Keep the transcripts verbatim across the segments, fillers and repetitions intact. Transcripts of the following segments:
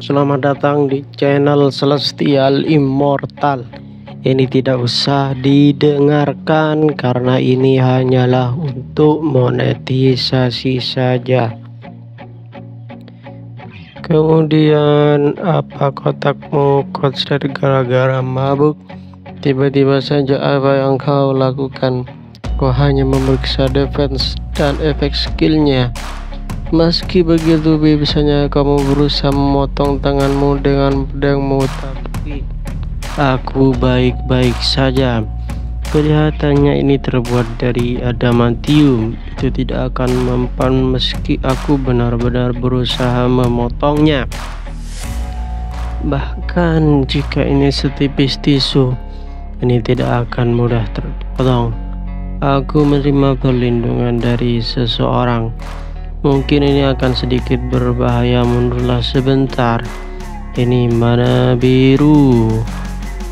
Selamat datang di channel Celestial Immortal. Ini tidak usah didengarkan karena ini hanyalah untuk monetisasi saja. Kemudian, apa kotakmu kocer gara-gara mabuk? Tiba-tiba saja apa yang kau lakukan? Kau hanya memeriksa defense dan efek skillnya. Meski begitu, biasanya kamu berusaha memotong tanganmu dengan pedangmu, tapi aku baik-baik saja. Kelihatannya ini terbuat dari adamantium. Itu tidak akan mempan meski aku benar-benar berusaha memotongnya. Bahkan jika ini setipis tisu, ini tidak akan mudah terpotong. Aku menerima perlindungan dari seseorang. Mungkin ini akan sedikit berbahaya, mundurlah sebentar. Ini mana biru?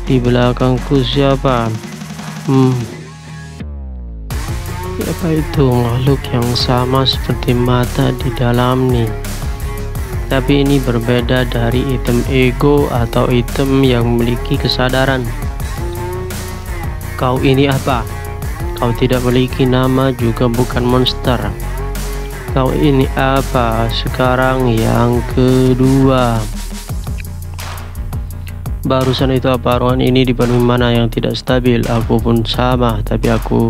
Di belakangku siapa? Hmm. Apa itu makhluk yang sama seperti mata di dalam nih? Tapi ini berbeda dari item ego atau item yang memiliki kesadaran. Kau ini apa? Kau tidak memiliki nama, juga bukan monster. Kau ini apa? Sekarang yang kedua. Barusan itu apa? Ruangan ini di penuh mana yang tidak stabil. Aku pun sama, tapi aku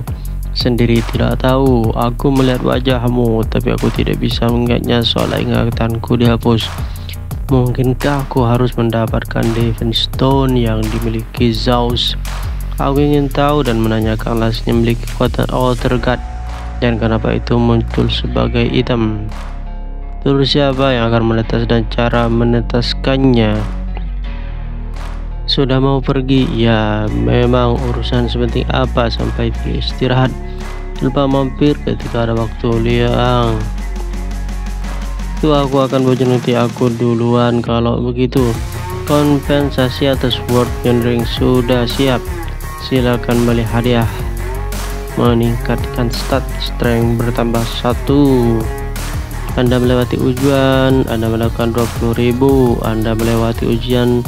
sendiri tidak tahu. Aku melihat wajahmu, tapi aku tidak bisa mengingatnya soalnya ingatanku dihapus. Mungkinkah aku harus mendapatkan Divine Stone yang dimiliki Zeus? Aku ingin tahu dan menanyakan alasnya memiliki kekuatan Alter God. Dan kenapa itu muncul sebagai item? Terus siapa yang akan menetas dan cara menetaskannya? Sudah mau pergi? Ya, memang urusan sepenting apa sampai istirahat. Lupa mampir ketika ada waktu liang. Itu aku akan berjanji aku duluan kalau begitu. Kompensasi atas World Rendering sudah siap. Silakan beli hadiah. Meningkatkan stat strength bertambah satu. Anda melewati ujian, Anda melakukan dua puluh ribu. Anda melewati ujian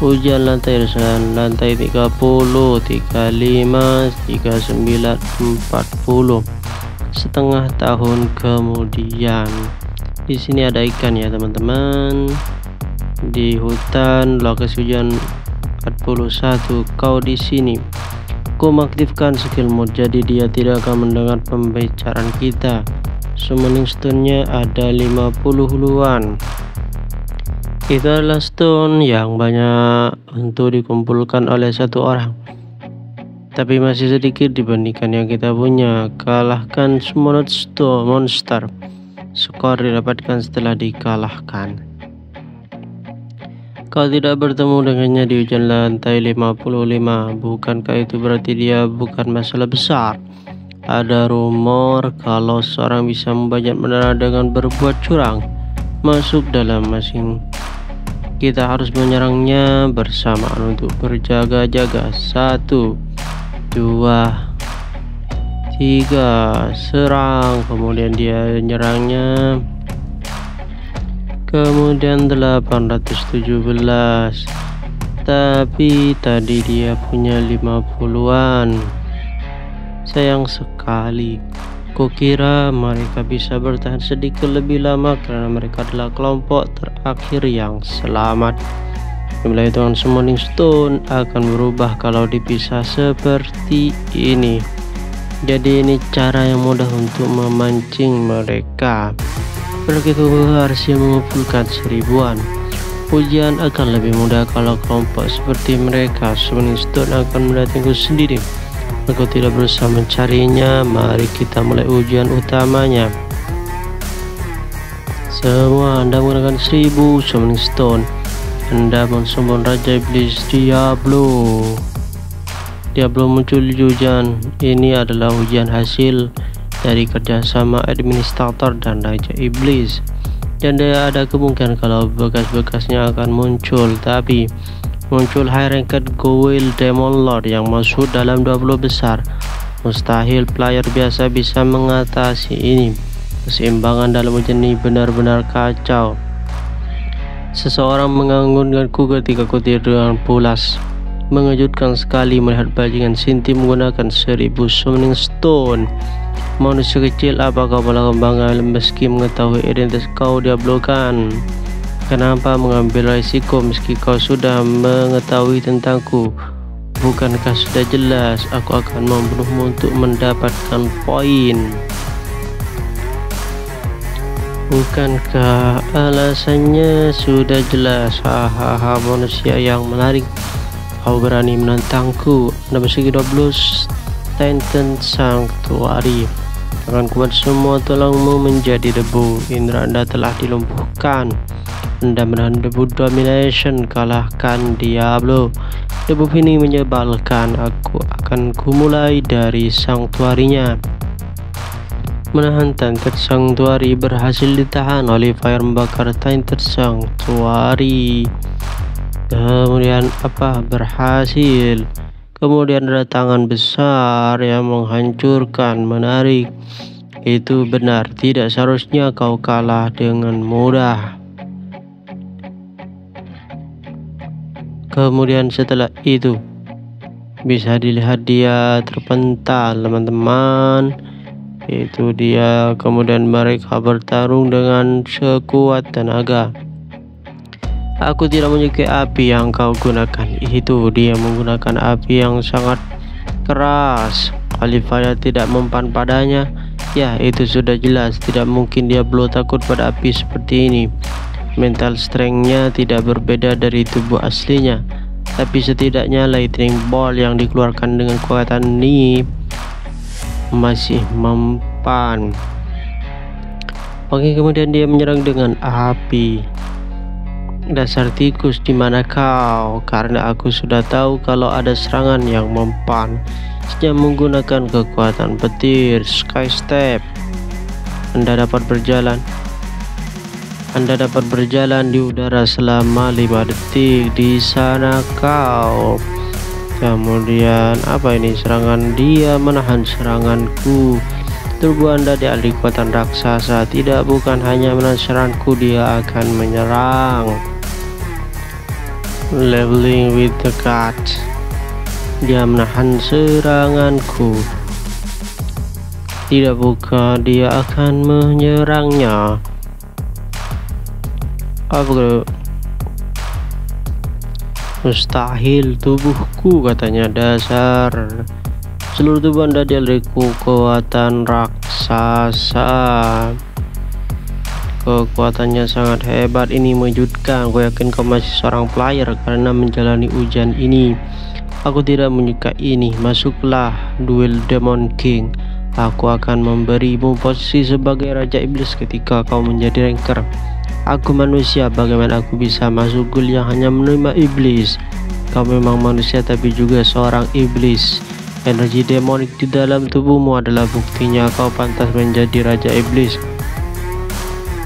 ujian lantai dan lantai tiga puluh, tiga puluh lima, tiga puluh sembilan, empat puluh. Setengah tahun kemudian. Di sini ada ikan ya, teman-teman. Di hutan lokasi ujian empat puluh satu. Kau di sini. Aku mengaktifkan skill mode, jadi dia tidak akan mendengar pembicaraan kita. Summoning stone-nya ada lima puluh-an. Itu adalah stone yang banyak untuk dikumpulkan oleh satu orang, tapi masih sedikit dibandingkan yang kita punya. Kalahkan monster monster. Skor didapatkan setelah dikalahkan. Kau tidak bertemu dengannya di ujian lantai lima puluh lima. Bukankah itu berarti dia bukan masalah besar? Ada rumor kalau seorang bisa membajak menara dengan berbuat curang. Masuk dalam masing. Kita harus menyerangnya bersamaan untuk berjaga-jaga. Satu, dua, tiga. Serang, kemudian dia menyerangnya. Kemudian delapan ratus tujuh belas. Tapi tadi dia punya lima puluh-an. Sayang sekali. Kukira mereka bisa bertahan sedikit lebih lama karena mereka adalah kelompok terakhir yang selamat. Nilai hitungan summoning stone akan berubah kalau dipisah seperti ini. Jadi ini cara yang mudah untuk memancing mereka. Begitu harusnya mengumpulkan seribuan. Ujian akan lebih mudah kalau kelompok seperti mereka. Summoning stone akan mendatangku sendiri. Aku tidak berusaha mencarinya. Mari kita mulai ujian utamanya. Semua Anda menggunakan seribu summoning stone. Anda mensummon Raja Iblis Diablo. Diablo muncul di ujian. Ini adalah ujian hasil dari kerjasama administrator dan Raja Iblis, dan ada kemungkinan kalau bekas-bekasnya akan muncul. Tapi muncul high ranked goel demon lord yang masuk dalam dua puluh besar. Mustahil player biasa bisa mengatasi ini. Keseimbangan dalam ujian ini benar-benar kacau. Seseorang mengangunkanku ketika ku tidur pulas. Mengejutkan sekali melihat bajingan Sinti menggunakan seribu summoning stone. Manusia kecil, apa kau malah kembangkan meski mengetahui identitas kau diablokan? Kenapa mengambil risiko meski kau sudah mengetahui tentangku? Bukankah sudah jelas aku akan membunuhmu untuk mendapatkan poin? Bukankah alasannya sudah jelas? Hahaha, manusia yang menarik, kau berani menantangku. Anda bersegi dua belas Titan Sanctuary. Akan kuat semua tulangmu menjadi debu. Indra Anda telah dilumpuhkan. Anda menahan debu domination. Kalahkan Diablo. Debu ini menyebalkan. Aku akan kumulai dari sanktuarinya. Menahan Titan Sanctuary berhasil ditahan oleh fire membakar Titan Sanctuary. Kemudian apa? Berhasil. Kemudian ada tangan besar yang menghancurkan, menarik. Itu benar, tidak seharusnya kau kalah dengan mudah. Kemudian setelah itu bisa dilihat dia terpental, teman-teman. Itu dia. Kemudian mereka bertarung dengan sekuat tenaga. Aku tidak menyukai api yang kau gunakan itu. Dia menggunakan api yang sangat keras. Olivia tidak mempan padanya. Ya, itu sudah jelas. Tidak mungkin Diablo takut pada api seperti ini. Mental strength-nya tidak berbeda dari tubuh aslinya. Tapi setidaknya lightning ball yang dikeluarkan dengan kekuatan ini masih mempan. Oke, kemudian dia menyerang dengan api. Dasar tikus, di mana kau? Karena aku sudah tahu kalau ada serangan yang mempan. Dia menggunakan kekuatan petir sky step. Anda dapat berjalan. Anda dapat berjalan di udara selama lima detik. Di sana kau. Kemudian apa ini? Serangan dia menahan seranganku. Tubuh Anda dialih kekuatan raksasa. Tidak, bukan hanya menahan seranganku, dia akan menyerang. Leveling with the cat. Dia menahan seranganku. Tidak, bukan, dia akan menyerangnya. Apa? Mustahil tubuhku, katanya. Dasar. Seluruh tubuh Anda dialiri kekuatan raksasa. Kekuatannya sangat hebat. Ini mengejutkan. Gue yakin kau masih seorang player karena menjalani ujian ini. Aku tidak menyukai ini. Masuklah duel Demon King. Aku akan memberimu posisi sebagai Raja Iblis ketika kau menjadi ranker. Aku manusia, bagaimana aku bisa masuk gul yang hanya menerima iblis? Kau memang manusia tapi juga seorang iblis. Energi demonik di dalam tubuhmu adalah buktinya kau pantas menjadi Raja Iblis.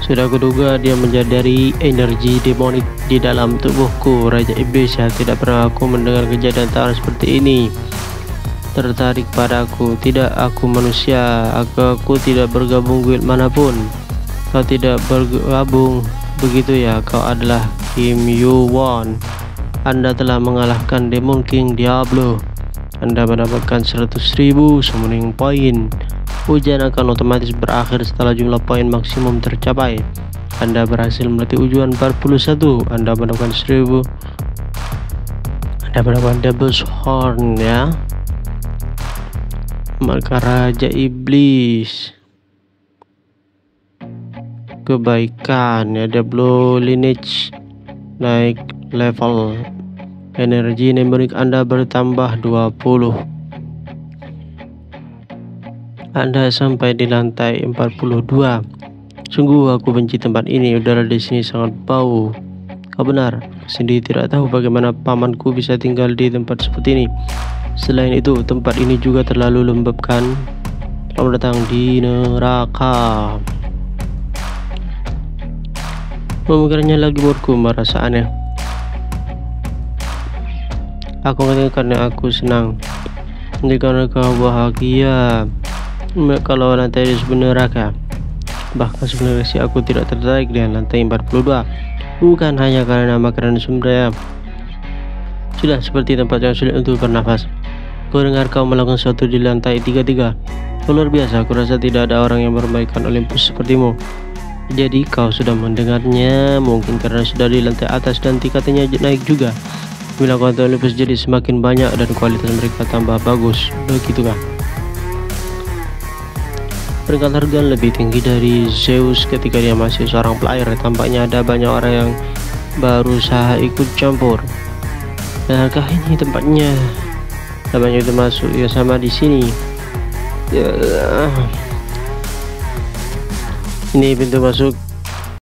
Sudah kuduga dia menyadari energi demonik di dalam tubuhku. Raja Iblis, ya, tidak pernah aku mendengar kejadian tangan seperti ini. Tertarik padaku? Tidak, aku manusia. Aku, aku tidak bergabung guild manapun. Kau tidak bergabung, begitu ya? Kau adalah Kim Yu Won. Anda telah mengalahkan Demon King Diablo. Anda mendapatkan seratus ribu summoning point. Ujian akan otomatis berakhir setelah jumlah poin maksimum tercapai. Anda berhasil melewati ujian empat puluh satu. Anda mendapatkan seribu. Anda mendapatkan double horn, ya. Maka Raja Iblis. Kebaikan, ya. Diablo lineage naik level. Energi demonik Anda bertambah dua puluh. Anda sampai di lantai empat puluh dua. Sungguh aku benci tempat ini. Udara di sini sangat bau. Kau benar, sendiri tidak tahu bagaimana pamanku bisa tinggal di tempat seperti ini. Selain itu, tempat ini juga terlalu lembab, kan? Kamu datang di neraka. Memikirnya lagi, buatku merasa aneh. Aku ngerti karena aku senang. Nanti karena kau bahagia. Kalau lantai di sebeneraka. Bahkan sebenarnya sih aku tidak tertarik dengan lantai empat puluh dua. bukan hanya karena makanan sumber daya. Sudah seperti tempat yang sulit untuk bernafas. Ku dengar kau melakukan sesuatu di lantai tiga puluh tiga. Luar biasa, aku rasa tidak ada orang yang bermainkan Olympus sepertimu. Jadi kau sudah mendengarnya, mungkin karena sudah di lantai atas dan tingkatnya naik juga. Bila konten Olympus jadi semakin banyak dan kualitas mereka tambah bagus, begitu kan? Peringkat harga lebih tinggi dari Zeus ketika dia masih seorang player. Tampaknya ada banyak orang yang berusaha ikut campur. Benarkah ini tempatnya? Namanya itu masuk ya sama di sini. Ya. Ini pintu masuk